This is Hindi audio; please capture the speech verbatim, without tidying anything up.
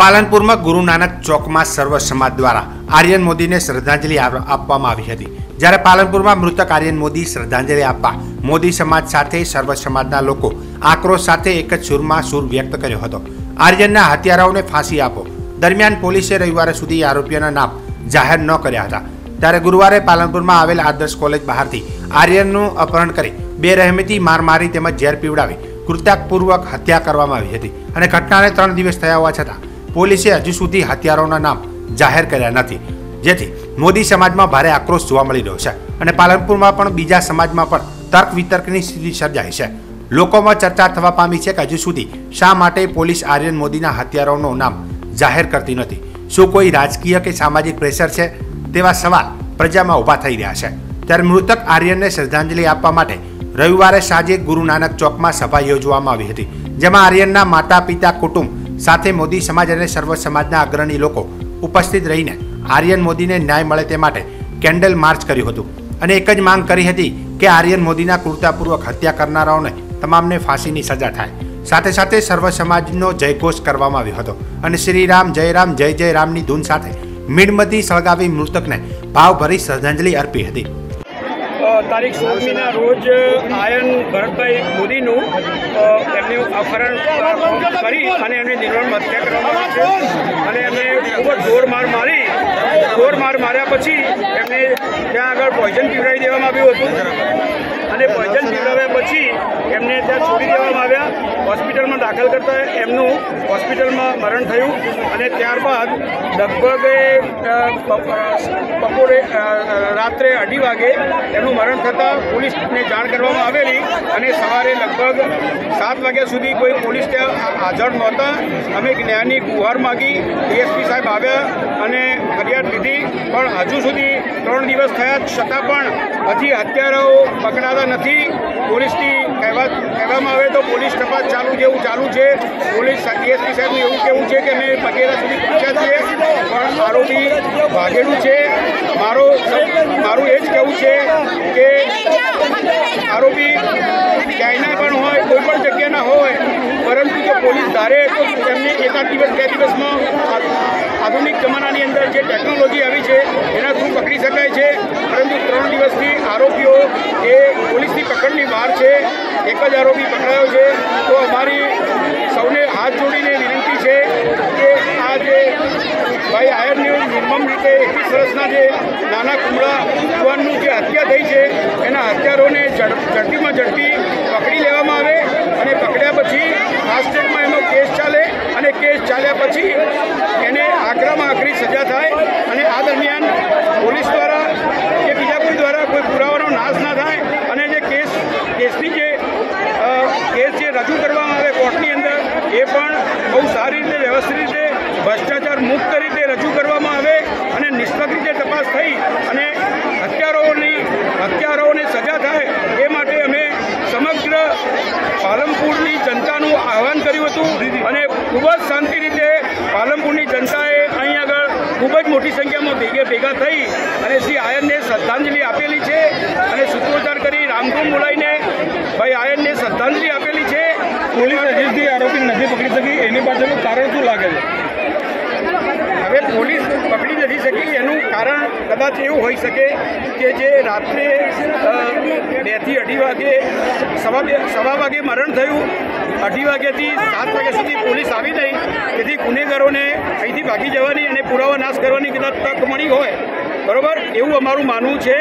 पालनपुर में गुरु नानक चौक में सर्व समाज द्वारा आर्यन मोदी ने श्रद्धांजलि आपवामां आवी हती। ज्यारे पालनपुर में मृतक आर्यन मोदी श्रद्धांजलि आपवा मोदी समाज साथे सर्व समाजना लोको आक्रोश साथे एक ज सूर में सूर व्यक्त कर्यो हतो। आर्यनना हत्याराओने फांसी आपो दरमियान पोलीसे रविवार सुधी आरोपीओना नाम जाहिर न कर्या हता। त्यारे गुरुवारे पालनपुर में आवेल आदर्श कॉलेज बहारथी आर्यननुं अपहरण करी बेरहमीथी मार मारी तेमज झेर पीवडावी कृत्यापूर्वक हत्या करवामां आवी हती अने घटनाने त्रण दिवस थया होवा छतां પોલીસે હજુ સુધી હત્યારાઓના નામ જાહેર કર્યા નથી, જેથી મોદી સમાજમાં ભારે આક્રોશ જોવા મળી રહ્યો છે અને પાલનપુરમાં પણ બીજા સમાજમાં પણ તર્ક વિતર્કની સ્થિતિ સર્જાઈ છે। લોકોમાં ચર્ચા થવા પામી છે કે હજુ સુધી શા માટે પોલીસ આર્યન મોદીના હત્યારાઓનું નામ જાહેર કરતી નથી? શું કોઈ રાજકીય કે સામાજિક પ્રેશર છે? તેવા સવાલ પ્રજામાં ઊભા થઈ રહ્યા છે। ત્યારે મૃતક આર્યનને શ્રદ્ધાંજલિ આપવા માટે રવિવારે સાંજે ગુરુ નાનક ચોકમાં સભા યોજવામાં આવી હતી, જેમાં આર્યનના માતા પિતા કુટુંબ साथे मोदी समाज अने सर्व समाजना अग्रणी लोको उपस्थित रहीने आर्यन मोदी ने न्याय मळे ते माटे केंडल मार्च कर्युं हतुं अने एक ज मांग करी हती के आर्यन मोदीना क्रूरतापूर्वक हत्या करनाराओने तमामने फांसीनी सजा थाय। साथे साथे सर्व समाजनो जयघोष करवामां आव्यो हतो अने श्रीराम जय राम जय जय रामनी धून साथे मीणबत्ती सळगावी मृतकने भावभरी श्रद्धांजलि अर्पी हती। तारीख सोलमी रोज आर्यन भरतभाई मोदीनु एमनु अपहरण करी अने एमने निर्मम हत्या करवामां आवी छे अने एमने खूब ज जोर मार मारी जोर मार मार्या पछी एमने त्यां आगळ पॉइजन पीवरावी देवामां आव्युं हतुं अने पॉइजन पीवराव्या पछी एमने त्यां छोडी देवामां आव्या। हॉस्पिटल में दाखल करता एमनु हॉस्पिटल में मरण थयुं अने त्यारबाद लगभग बपोरे रात्रे अढ़ी वागे एमनु मरण थता पुलिस ने जाण करवामां आवेली अने सवारे लगभग सात वाग्या सुधी कोई पुलिस त्या हाजर नहोता। अमे ज्ञानी गुहार मागी डीएसपी साहेब आव्या अने फरियाद लीधी पण हजू सुधी त्रण दिवस थया छतां पण हजी हत्याराओ पकड़ाता नहीं। पुलिसनी कहेवात कहेवामां आवे तो पुलिस तपास चालू जेवू चालू है। पुलिस डीएसपी साहेब एवं कहूँ है कि मैं पगेरा सुधी पहुंचा छे आरोपी भागेलू है। मारो मारू एज कहूँ है कि आरोपी क्यांना पण होय कोईपण जग्याना होय परंतु जो पुलिस धारे तो तेमने एकाद दिवस बे दिवस में आधुनिक जमानानी अंदर जो टेक्नोलॉजी आई है एना थ्रू पकड़ी शकाय छे, परंतु त्रण दिवस थी आरोपीओ ए पुलिस की पकड़नी बहार है। एक ज आरोपी पकड़ायो है तो अमारी सौने हाथ जोड़ीने विनती है कि आज भाई आयरनी निर्मम रीते एक सरसना जे नाना कुमड़ा युवानू जे हत्या थी है एना हत्यारों ने झड़पी में झड़पी पकड़ी लेवामां आवे अने पकड़्या पछी फास्ट्रेक में एनो केस चाले अने केस चाल्या पछी एने आकरा में आकरी सजा थाय अने आ दरमियान पुलिस द्वारा के बीजा कोई द्वारा कोई पुरावानो नाश न थाय अने जे केस केसनी जे केस जे रजू करवामां आवे कोर्टनी अंदर ए पण बहु सारी रीते व्यवस्थित रीते भ्रष्टाचार मुक्त रीते रजू करवामां आवे अने निष्पक्ष रीते तपास थई अने हत्याराओनी हत्याराओने सजा थाय ए माटे अमे समग्र पालनपुरनी जनतानुं आह्वान कर्युं हतुं अने खूब ज शांति रीते पालनपुरनी जनताए अहीं आगळ खूब ज मोटी संख्या में भेगे भेगा थई अने श्री आर्यनने श्रद्धांजलि आपेली छे अने सूत्रोच्चार करी रामधून बोलावीने भाई आर्यनने श्रद्धांजलि आपेली छे। पुलिस हजी आरोपी नहीं पकड़ी सकी एनी पाछळनुं कारण शुं लागे छे? हवे पुलिस पकड़ी नहीं सकी एनु कारण कदाच एवं होई सके कि जे रात्रे बे थी अढ़ी वागे सवा सवा वागे मरण थयुं अढ़ी वाग्याथी सात वाग्या सुधी पुलिस आवी नहीं तेथी गुनेगारोने अहींथी भागी जवानी अने पुरावा नाश करवानी कदाच तक मळी होय बरोबर एवं अमारुं मानवुं छे।